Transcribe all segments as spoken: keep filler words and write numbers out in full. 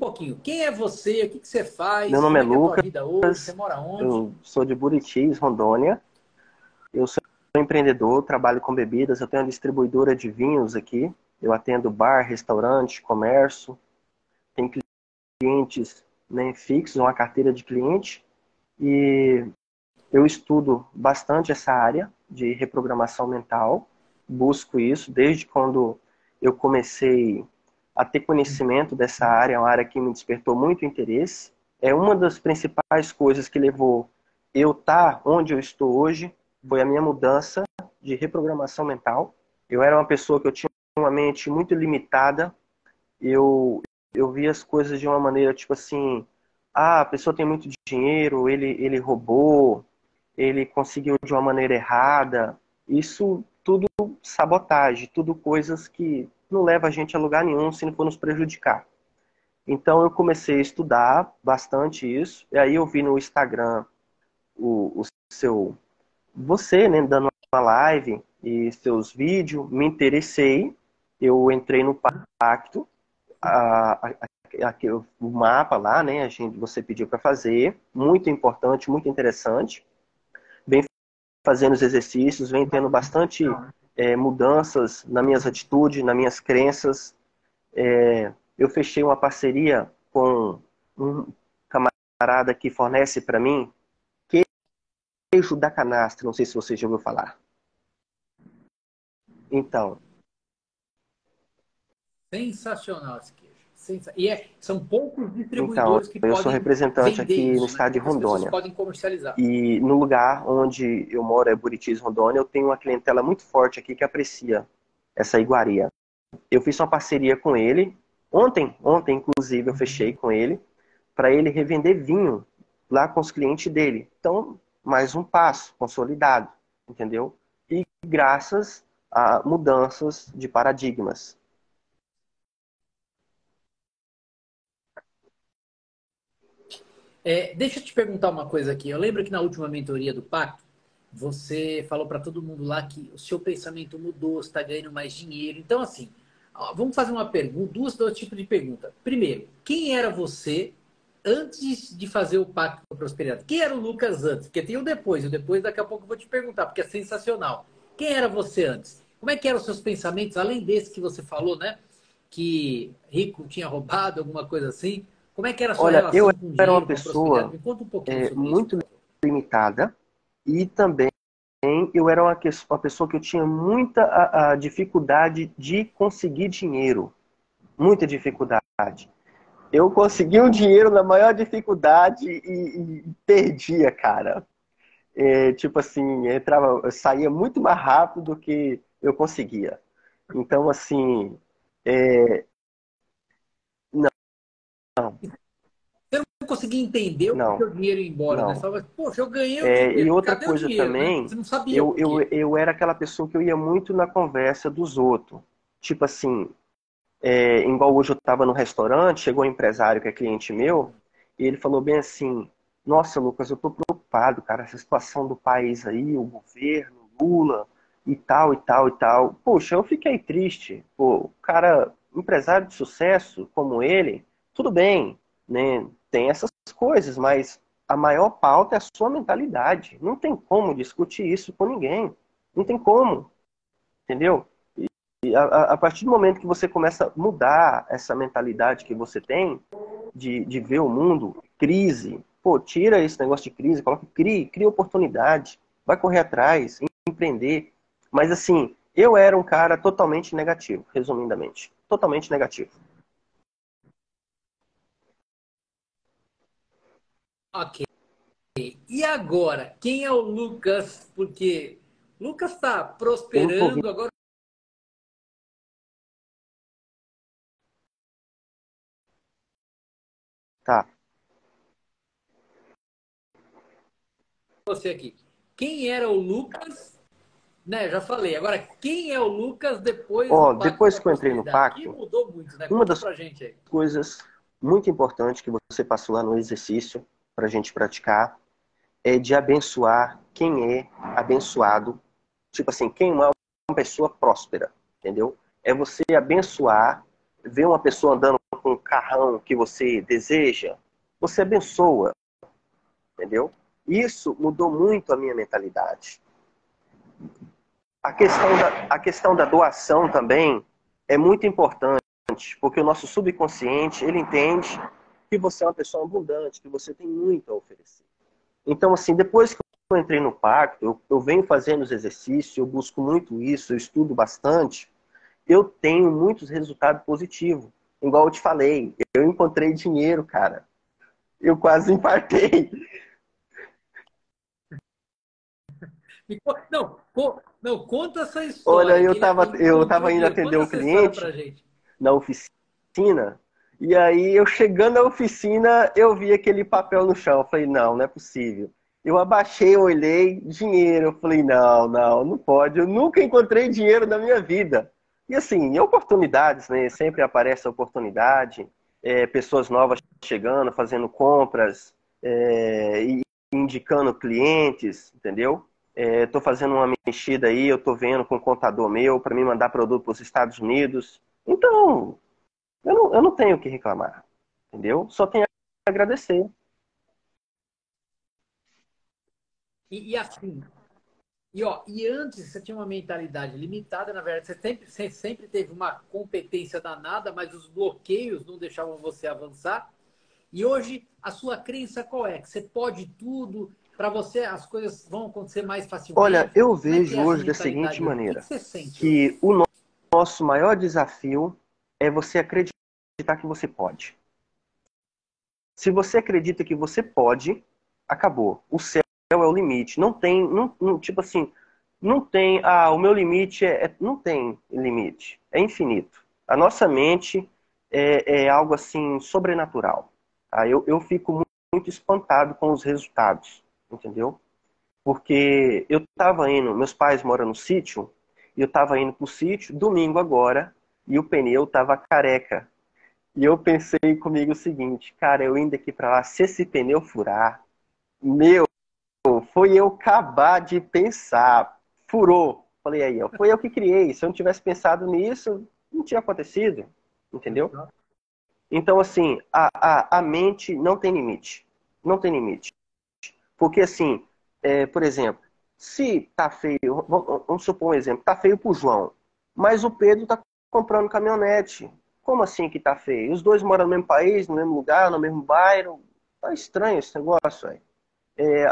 pouquinho. Quem é você? O que, que você faz? Meu nome é, é Lucas. Vida hoje? Você mora onde? Eu sou de Buritis, Rondônia. Eu sou empreendedor, trabalho com bebidas. Eu tenho uma distribuidora de vinhos aqui. Eu atendo bar, restaurante, comércio. Tenho clientes, né, fixos, uma carteira de cliente. E eu estudo bastante essa área de reprogramação mental. Busco isso desde quando eu comecei a ter conhecimento dessa área. É uma área que me despertou muito interesse. É uma das principais coisas que levou eu estar onde eu estou hoje, foi a minha mudança de reprogramação mental. Eu era uma pessoa que eu tinha uma mente muito limitada. Eu, eu via as coisas de uma maneira tipo assim, ah, a pessoa tem muito dinheiro, ele, ele roubou, ele conseguiu de uma maneira errada. Isso tudo sabotagem, tudo coisas que não leva a gente a lugar nenhum se não for nos prejudicar. Então eu comecei a estudar bastante isso. E aí eu vi no Instagram o, o seu... Você, né, dando uma live e seus vídeos. Me interessei. Eu entrei no Pacto. A, a, a, o mapa lá, né? A gente, você pediu para fazer. Muito importante, muito interessante. Vem fazendo os exercícios. Vem tendo bastante... É, mudanças nas minhas atitudes, nas minhas crenças. É, eu fechei uma parceria com um camarada que fornece para mim queijo da canastra. Não sei se você já ouviu falar. Então. Sensacional esse queijo. Sensa... E é, são poucos distribuidores então, que podem. Eu sou representante aqui isso, no estado de Rondônia. As podem comercializar. E no lugar onde eu moro, é Buritis, Rondônia, eu tenho uma clientela muito forte aqui que aprecia essa iguaria. Eu fiz uma parceria com ele. Ontem, ontem inclusive, eu fechei com ele para ele revender vinho lá com os clientes dele. Então, mais um passo consolidado, entendeu? E graças a mudanças de paradigmas. É, deixa eu te perguntar uma coisa aqui. Eu lembro que na última mentoria do Pacto, você falou para todo mundo lá que o seu pensamento mudou, você está ganhando mais dinheiro. Então, assim, vamos fazer uma pergunta, duas, dois tipos de pergunta. Primeiro, quem era você antes de fazer o Pacto com a Prosperidade? Quem era o Lucas antes? Porque tem o depois, o depois daqui a pouco eu vou te perguntar, porque é sensacional. Quem era você antes? Como é que eram os seus pensamentos, além desse que você falou, né? Que rico tinha roubado, alguma coisa assim. Como é que era a sua Olha, relação eu com dinheiro, era uma pessoa um é, muito limitada e também eu era uma, que, uma pessoa que eu tinha muita a, a dificuldade de conseguir dinheiro. Muita dificuldade. Eu consegui o dinheiro na maior dificuldade e, e perdia, cara. É, tipo assim, eu entrava, eu saía muito mais rápido do que eu conseguia. Então, assim... É, eu não consegui entender o que o dinheiro ia embora, não. Né? Só, mas, poxa, eu ganhei o dinheiro. É, e outra Cadê coisa dinheiro, também, né? Você não sabia eu, eu, eu era aquela pessoa que eu ia muito na conversa dos outros. Tipo assim, é, igual hoje eu estava no restaurante, chegou um empresário que é cliente meu, e ele falou bem assim, nossa, Lucas, eu tô preocupado, cara, essa situação do país aí, o governo, Lula, e tal, e tal, e tal. Poxa, eu fiquei triste. Pô, cara, empresário de sucesso como ele, tudo bem, né? Tem essas coisas, mas a maior pauta é a sua mentalidade. Não tem como discutir isso com ninguém. Não tem como, entendeu? E, e a, a partir do momento que você começa a mudar essa mentalidade que você tem, de, de ver o mundo, crise, pô, tira esse negócio de crise, coloca, crie, cria oportunidade, vai correr atrás, empreender. Mas assim, eu era um cara totalmente negativo, resumidamente. Totalmente negativo. Ok. E agora, quem é o Lucas? Porque Lucas está prosperando agora. Tá. Você aqui. Quem era o Lucas? Né, já falei. Agora, quem é o Lucas depois? Ó, depois que eu entrei no Pacto, mudou muito, né? Uma das coisas muito importantes que você passou lá no exercício para a gente praticar, é de abençoar quem é abençoado. Tipo assim, quem é uma pessoa próspera, entendeu? É você abençoar, ver uma pessoa andando com um carrão que você deseja, você abençoa, entendeu? Isso mudou muito a minha mentalidade. A questão da, a questão da doação também é muito importante, porque o nosso subconsciente, ele entende que você é uma pessoa abundante, que você tem muito a oferecer. Então, assim, depois que eu entrei no pacto, eu, eu venho fazendo os exercícios, eu busco muito isso, eu estudo bastante, eu tenho muitos resultados positivos. Igual eu te falei, eu encontrei dinheiro, cara. Eu quase infartei. Não, não, conta essa história. Olha, eu tava, eu tava indo atender um cliente na oficina, e aí eu chegando na oficina, eu vi aquele papel no chão. Eu falei, não, não é possível. Eu abaixei, eu olhei, dinheiro. Eu falei, não, não, não pode. Eu nunca encontrei dinheiro na minha vida. E assim, oportunidades, né? Sempre aparece a oportunidade, é, pessoas novas chegando, fazendo compras, é, e indicando clientes, entendeu? Estou é, fazendo uma mexida aí, eu estou vendo com um contador meu para me mandar produto para os Estados Unidos. Então, eu não, eu não tenho o que reclamar, entendeu? Só tenho a agradecer. E, e assim, e, ó, e antes você tinha uma mentalidade limitada, na verdade, você sempre, você sempre teve uma competência danada, mas os bloqueios não deixavam você avançar. E hoje, a sua crença qual é? Que você pode tudo... Para você, as coisas vão acontecer mais facilmente? Olha, eu vejo hoje da seguinte maneira, que o nosso maior desafio é você acreditar que você pode. Se você acredita que você pode, acabou. O céu é o limite. Não tem, não, não, tipo assim, não tem, ah, o meu limite é, é, não tem limite. É infinito. A nossa mente é, é algo assim, sobrenatural. Tá? Eu, eu fico muito, muito espantado com os resultados. Entendeu? Porque eu tava indo, meus pais moram no sítio, e eu tava indo pro sítio, domingo agora, e o pneu tava careca. E eu pensei comigo o seguinte, cara, eu indo aqui pra lá, se esse pneu furar, meu, foi eu acabar de pensar, furou. Falei aí, ó, foi eu que criei, se eu não tivesse pensado nisso, não tinha acontecido, entendeu? Então, assim, a, a, a mente não tem limite, não tem limite. Porque assim, é, por exemplo, se tá feio, vamos, vamos supor um exemplo, tá feio pro João, mas o Pedro tá comprando caminhonete. Como assim que tá feio? Os dois moram no mesmo país, no mesmo lugar, no mesmo bairro. Tá estranho esse negócio aí. É,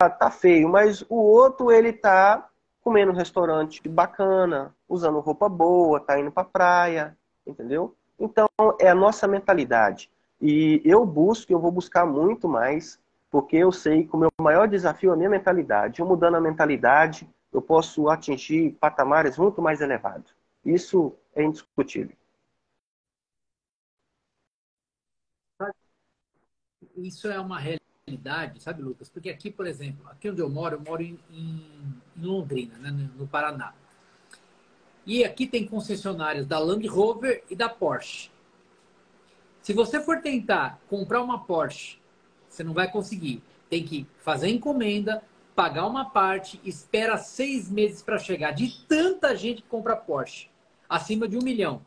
ah, tá feio, mas o outro ele tá comendo um restaurante bacana, usando roupa boa, tá indo pra praia, entendeu? Então é a nossa mentalidade. E eu busco, eu vou buscar muito mais... Porque eu sei que o meu maior desafio é a minha mentalidade. Eu mudando a mentalidade, eu posso atingir patamares muito mais elevados. Isso é indiscutível. Isso é uma realidade, sabe, Lucas? Porque aqui, por exemplo, aqui onde eu moro, eu moro em, em Londrina, né, no Paraná. E aqui tem concessionários da Land Rover e da Porsche. Se você for tentar comprar uma Porsche, você não vai conseguir. Tem que fazer encomenda, pagar uma parte, espera seis meses para chegar. De tanta gente que compra Porsche, acima de um milhão.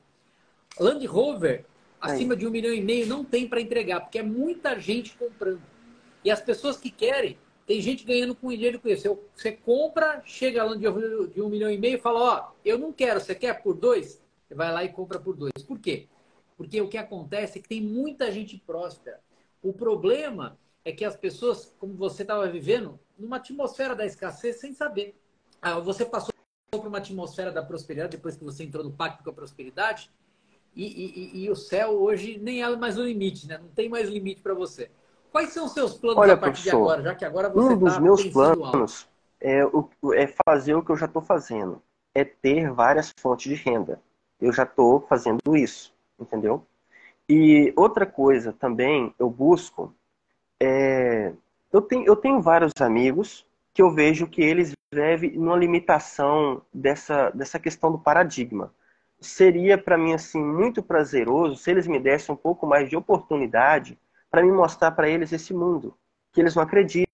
Land Rover, acima é. de um milhão e meio, não tem para entregar, porque é muita gente comprando. E as pessoas que querem, tem gente ganhando com dinheiro com isso. Você compra, chega a Land Rover de um milhão e meio e fala, ó, oh, eu não quero, você quer por dois? Você vai lá e compra por dois. Por quê? Porque o que acontece é que tem muita gente próspera. O problema é que as pessoas, como você estava vivendo, numa atmosfera da escassez sem saber. Ah, você passou por uma atmosfera da prosperidade depois que você entrou no Pacto com a Prosperidade e, e, e o céu hoje nem é mais um limite, né? Não tem mais limite para você. Quais são os seus planos Olha, a partir professor, de agora? Já que agora você um dos tá meus planos é, o, é fazer o que eu já estou fazendo. É ter várias fontes de renda. Eu já estou fazendo isso, entendeu? E outra coisa também eu busco, é, eu, tenho, eu tenho vários amigos que eu vejo que eles vivem numa limitação dessa, dessa questão do paradigma. Seria para mim assim, muito prazeroso se eles me dessem um pouco mais de oportunidade para me mostrar para eles esse mundo, que eles não acreditam.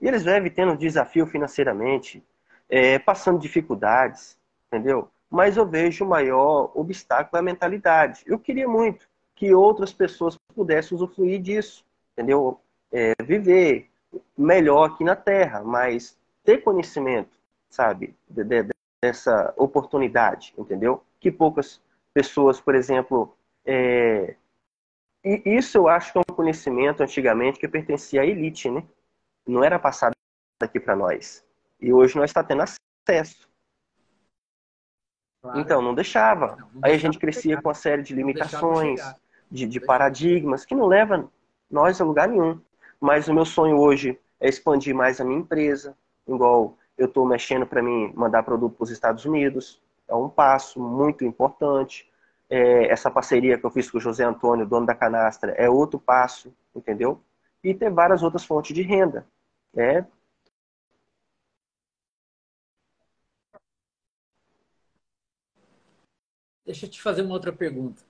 E eles vivem tendo desafio financeiramente, é, passando dificuldades, entendeu? Mas eu vejo o maior obstáculo é a mentalidade. Eu queria muito que outras pessoas pudessem usufruir disso, entendeu? É, viver melhor aqui na Terra, mas ter conhecimento, sabe, de, de, dessa oportunidade, entendeu? Que poucas pessoas, por exemplo, é... e isso eu acho que é um conhecimento antigamente que pertencia à elite, né? Não era passado aqui para nós. E hoje nós está tendo acesso. Claro. Então, não deixava. Não, não deixava. Aí a gente crescia pegar. com uma série de limitações, de, de paradigmas, que não leva nós a lugar nenhum. Mas o meu sonho hoje é expandir mais a minha empresa, igual eu estou mexendo para mim mandar produto para os Estados Unidos. É um passo muito importante. É, essa parceria que eu fiz com o José Antônio, dono da Canastra, é outro passo, entendeu? E ter várias outras fontes de renda. É... Deixa eu te fazer uma outra pergunta.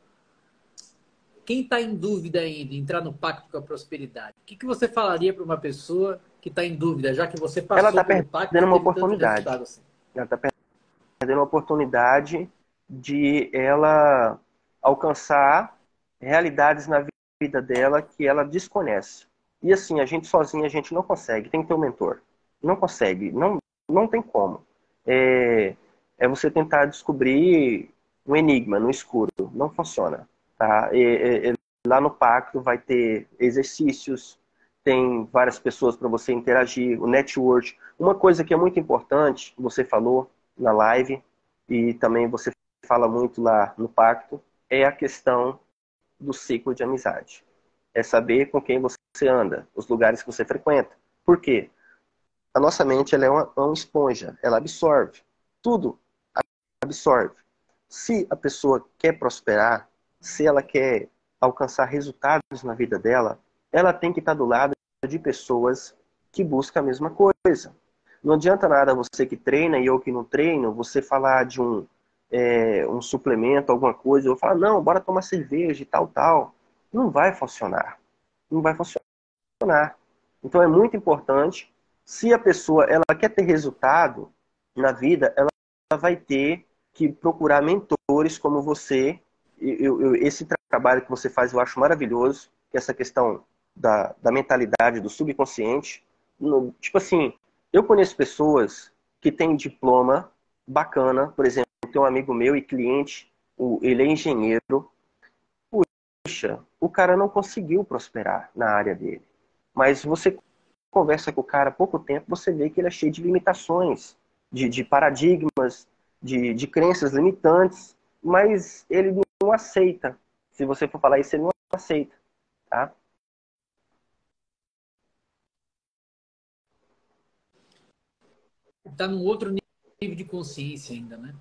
Quem está em dúvida ainda em entrar no Pacto com a Prosperidade, o que, que você falaria para uma pessoa que está em dúvida, já que você passou pelo pacto? Ela está perdendo uma oportunidade. Assim. Ela está perdendo uma oportunidade de ela alcançar realidades na vida dela que ela desconhece. E assim, a gente sozinha, a gente não consegue. Tem que ter um mentor. Não consegue. Não, não tem como. É, é você tentar descobrir... um enigma no escuro, não funciona, tá? E, e, e, lá no pacto vai ter exercícios, tem várias pessoas para você interagir, o network. Uma coisa que é muito importante, você falou na live e também você fala muito lá no pacto, é a questão do ciclo de amizade. É saber com quem você anda, os lugares que você frequenta. Por quê? A nossa mente, ela é uma, uma esponja, ela absorve, tudo absorve. Se a pessoa quer prosperar, se ela quer alcançar resultados na vida dela, ela tem que estar do lado de pessoas que buscam a mesma coisa. Não adianta nada você que treina e eu que não treino, você falar de um, é, um suplemento, alguma coisa, eu falar, não, bora tomar cerveja e tal, tal. Não vai funcionar. Não vai funcionar. Então é muito importante, se a pessoa ela quer ter resultado na vida, ela vai ter... que procurar mentores como você. Eu, eu, esse trabalho que você faz eu acho maravilhoso, que essa questão da, da mentalidade, do subconsciente. No, tipo assim, eu conheço pessoas que têm diploma bacana, por exemplo, tem um amigo meu e cliente, o, ele é engenheiro. Puxa, o cara não conseguiu prosperar na área dele. Mas você conversa com o cara há pouco tempo, você vê que ele é cheio de limitações, de, de paradigmas, De, de crenças limitantes, mas ele não aceita. Se você for falar isso, ele não aceita, tá? Tá num outro nível de consciência ainda, né?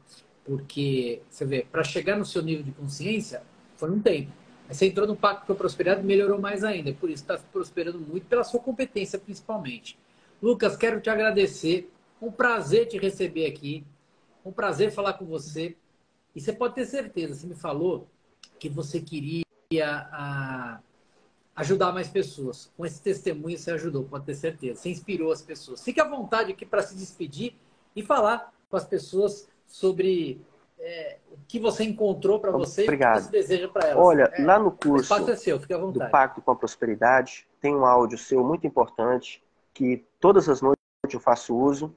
Porque, você vê, para chegar no seu nível de consciência, foi um tempo. Mas você entrou no Pacto com a Prosperidade e melhorou mais ainda. Por isso está prosperando muito, pela sua competência principalmente. Lucas, quero te agradecer. Um prazer te receber aqui. Um prazer falar com você. E você pode ter certeza, você me falou que você queria a, ajudar mais pessoas. Com esse testemunho você ajudou, pode ter certeza. Você inspirou as pessoas. Fique à vontade aqui para se despedir e falar com as pessoas sobre é, o que você encontrou para você Obrigado. e o que você deseja para elas. Olha, é, lá no curso é seu, fique à vontade. do Pacto com a Prosperidade, tem um áudio seu muito importante que todas as noites eu faço uso.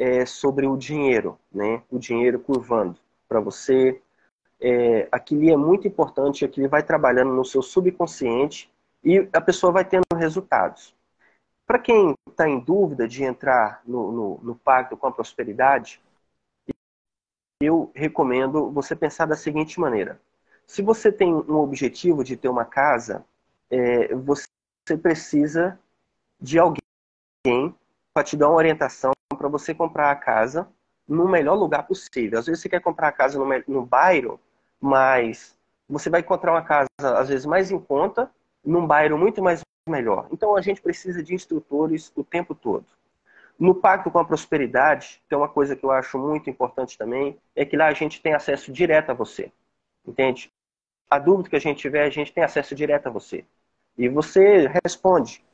É sobre o dinheiro, né? O dinheiro curvando para você. É, aquilo é muito importante, aquilo vai trabalhando no seu subconsciente e a pessoa vai tendo resultados. Para quem está em dúvida de entrar no, no, no Pacto com a Prosperidade, eu recomendo você pensar da seguinte maneira. Se você tem um objetivo de ter uma casa, é, você precisa de alguém para te dar uma orientação para você comprar a casa no melhor lugar possível. Às vezes você quer comprar a casa no, no bairro, mas você vai encontrar uma casa, às vezes, mais em conta, num bairro muito mais melhor. Então a gente precisa de instrutores o tempo todo. No Pacto com a Prosperidade, que é uma coisa que eu acho muito importante também, é que lá a gente tem acesso direto a você. Entende? A dúvida que a gente tiver, a gente tem acesso direto a você. E você responde.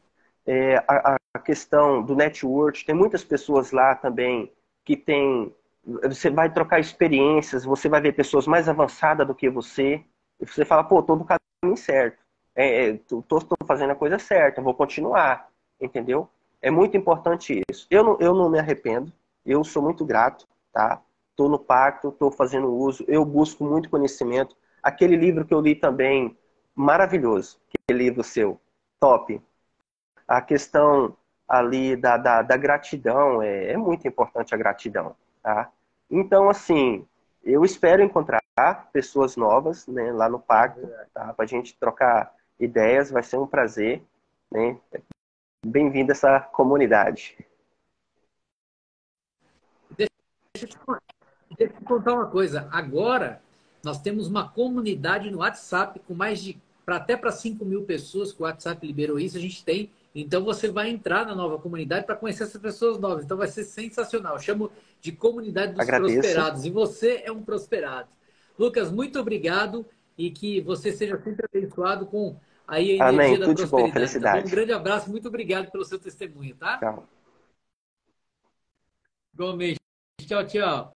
É, a, a questão do network, tem muitas pessoas lá também que tem, você vai trocar experiências, você vai ver pessoas mais avançadas do que você, você fala, pô, tô no caminho certo, é, tô, tô fazendo a coisa certa, vou continuar, entendeu? É muito importante isso. Eu não, eu não me arrependo, eu sou muito grato, tá? Tô no pacto, tô fazendo uso, eu busco muito conhecimento. Aquele livro que eu li também, maravilhoso, aquele livro seu, top. A questão ali da, da, da gratidão, é, é muito importante a gratidão, tá? Então, assim, eu espero encontrar pessoas novas, né, lá no pacto, tá? Pra gente trocar ideias, vai ser um prazer, né? Bem-vindo a essa comunidade. Deixa eu, te, deixa eu te contar uma coisa. Agora, nós temos uma comunidade no WhatsApp com mais de, pra, até para cinco mil pessoas que o WhatsApp liberou isso, a gente tem. Então, você vai entrar na nova comunidade para conhecer essas pessoas novas. Então, vai ser sensacional. Eu chamo de comunidade dos Agradeço. Prosperados. E você é um prosperado. Lucas, muito obrigado e que você seja sempre abençoado com aí a energia Amém. Da Tudo prosperidade. Bom, felicidade. Então, um grande abraço. Muito obrigado pelo seu testemunho, tá? Tchau. Igualmente. Tchau, tchau.